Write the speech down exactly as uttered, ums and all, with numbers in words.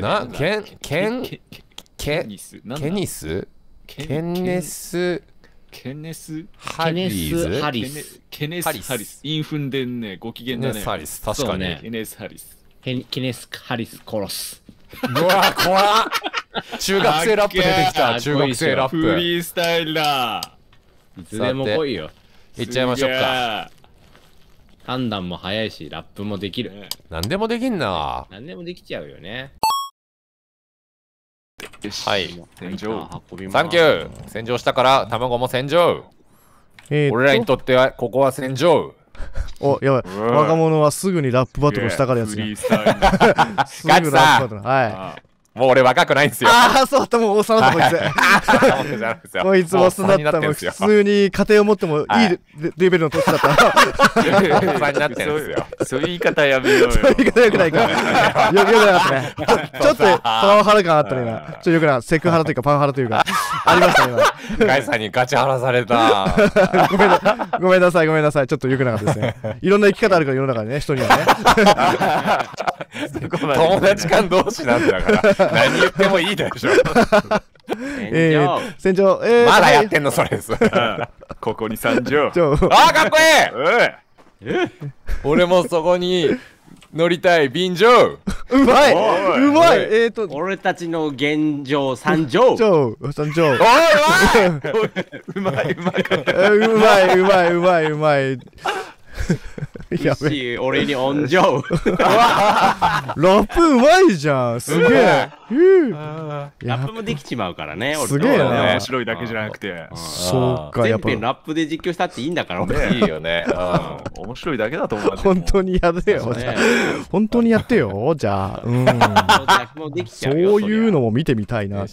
な、ケン、ケン、ケニス、ケニス、ケネス、ケネス、ハリス、ハリス、ケネス、ハリス、インフンでんね、ご機嫌だね。ケネス、ハリス、確かに。ケネス、ハリス。ケネス、ハリス、殺す。うわ、怖っ！中学生ラップ出てきた、中学生ラップ。フリースタイルだ。いつでも来いよ。いっちゃいましょうか。判断も早いし、ラップもできる。何でもできんな。何でもできちゃうよね。はい。洗浄。サンキュー。洗浄したから、卵も洗浄。俺らにとっては、ここは洗浄。お、やばい。若者はすぐにラップバトルしたからやつ。ガチさん。はい。もう俺若くないんですよ。ああ、そうだった、もう幼なこいつ。こいつも素だった、もう普通に家庭を持ってもいいレベルの年だった。おばになってるんですよ。そういう言い方やめようよ。そういう言い方よくないか。よくなかったね。ちょっとパワハラ感あったね、今。ちょっとよくな、セクハラというかパワハラというか、ありましたね、今。ガイさんにガチハラされた。ごめんなさい、ごめんなさい。ちょっとよくなかったですね。いろんな生き方あるから世の中にね、人にはね。友達間同士なんだから。何言ってもいいでしょ。えー、戦場、えー、まだやってんのそれです。ここに参上。あー、かっこいい。俺もそこに乗りたい便乗。うまいうまい。えっと俺たちの現状参上。参上。うまいうまいうまいうまいうまいうまいうまい。やべ、俺にオンジョー。ラップうまいじゃん、すげえ。ラップもできちまうからね、すげえね。面白いだけじゃなくて。そうか、やっぱ。全編ラップで実況したっていいんだから、俺。いいよね。面白いだけだと思う。本当にやれよ。本当にやってよ、じゃあ。そういうのも見てみたいな。